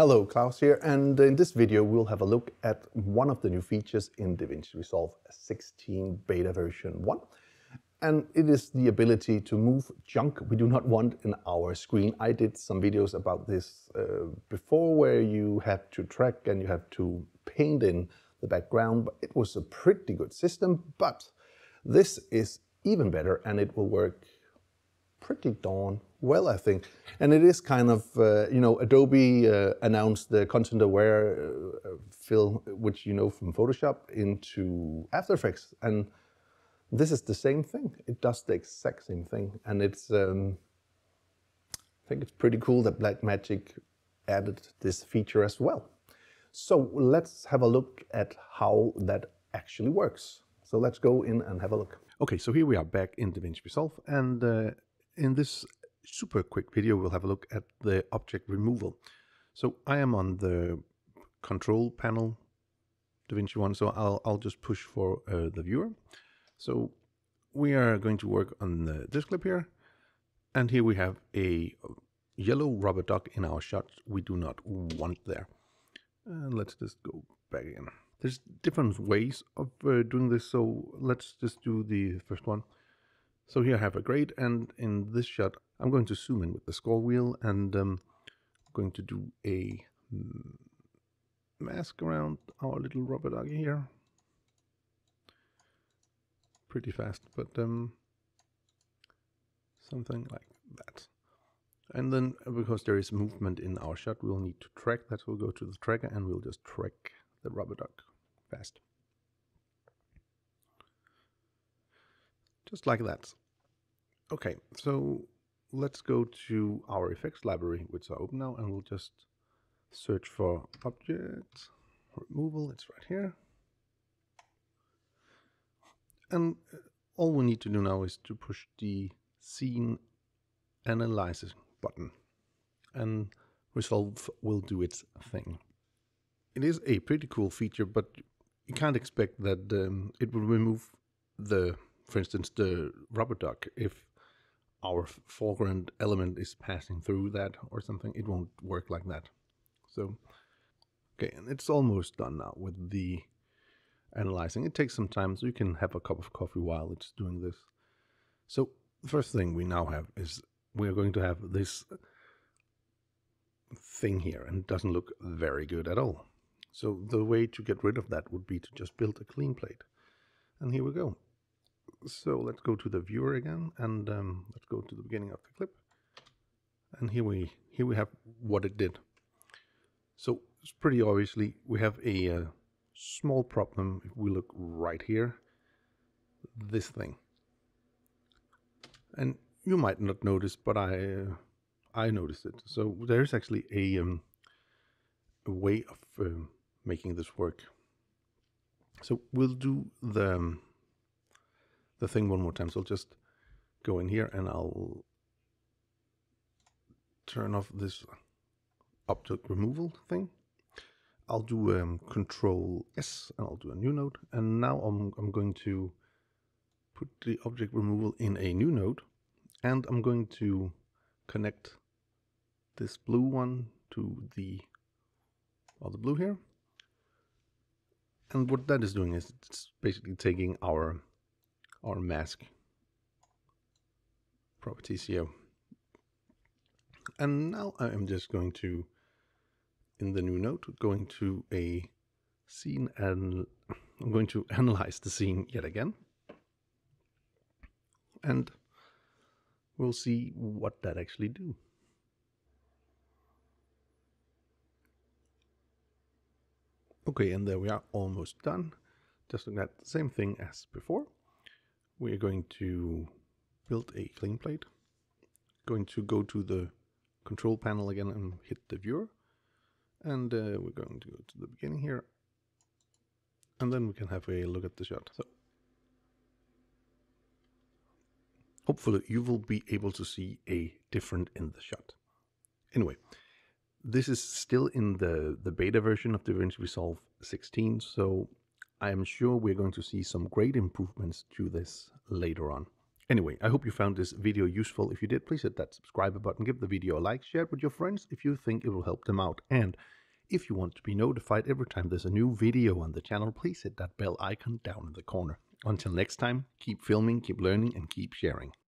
Hello, Klaus here, and in this video we'll have a look at one of the new features in DaVinci Resolve 16 beta version 1, and it is the ability to move junk we do not want in our screen. I did some videos about this before, where you have to track and you have to paint in the background. But it was a pretty good system, but this is even better and it will work pretty darn well, I think. And it is kind of, you know, Adobe announced the Content-Aware fill, which you know from Photoshop, into After Effects. And this is the same thing. It does the exact same thing. And it's, I think it's pretty cool that Blackmagic added this feature as well. So let's have a look at how that actually works. So let's go in and have a look. Okay, so here we are back in DaVinci Resolve, and in this super quick video, we'll have a look at the object removal. So I am on the control panel, DaVinci one, so I'll just push for the viewer. So we are going to work on this clip here, and here we have a yellow rubber duck in our shot we do not want there. And let's just go back in. There's different ways of doing this, so let's just do the first one. So here I have a grade, and in this shot, I'm going to zoom in with the scroll wheel, and I'm going to do a mask around our little rubber duck here. Pretty fast, but something like that. And then, because there is movement in our shot, we'll need to track that. We'll go to the tracker, and we'll just track the rubber duck fast. Just like that. Okay, so let's go to our effects library, which are open now, and we'll just search for object removal. It's right here. And all we need to do now is to push the scene analysis button, and Resolve will do its thing. It is a pretty cool feature, but you can't expect that it will remove the, for instance, the rubber duck. If our foreground element is passing through that or something, it won't work like that. So, okay, and it's almost done now with the analyzing. It takes some time, so you can have a cup of coffee while it's doing this. So the first thing we now have is we're going to have this thing here, and it doesn't look very good at all. So the way to get rid of that would be to just build a clean plate. And here we go. So let's go to the viewer again, and let's go to the beginning of the clip. And here we have what it did. So it's pretty obviously we have a small problem. If we look right here, this thing. And you might not notice, but I noticed it. So there is actually a way of making this work. So we'll do the thing one more time. So I'll just go in here and I'll turn off this object removal thing. I'll do Control S and I'll do a new node. And now I'm going to put the object removal in a new node, and I'm going to connect this blue one to the other blue here. And what that is doing is it's basically taking our mask properties here. And now I'm just going to, in the new node, going to a scene, and I'm going to analyze the scene yet again. And we'll see what that actually do. Okay, and there we are, almost done. Just looking at the same thing as before. We're going to build a clean plate. Going to go to the control panel again and hit the viewer. And we're going to go to the beginning here. And then we can have a look at the shot. So hopefully you will be able to see a difference in the shot. Anyway, this is still in the beta version of DaVinci Resolve 16, so I am sure we're going to see some great improvements to this later on. Anyway, I hope you found this video useful. If you did, please hit that subscribe button, give the video a like, share it with your friends if you think it will help them out. And if you want to be notified every time there's a new video on the channel, please hit that bell icon down in the corner. Until next time, keep filming, keep learning, and keep sharing.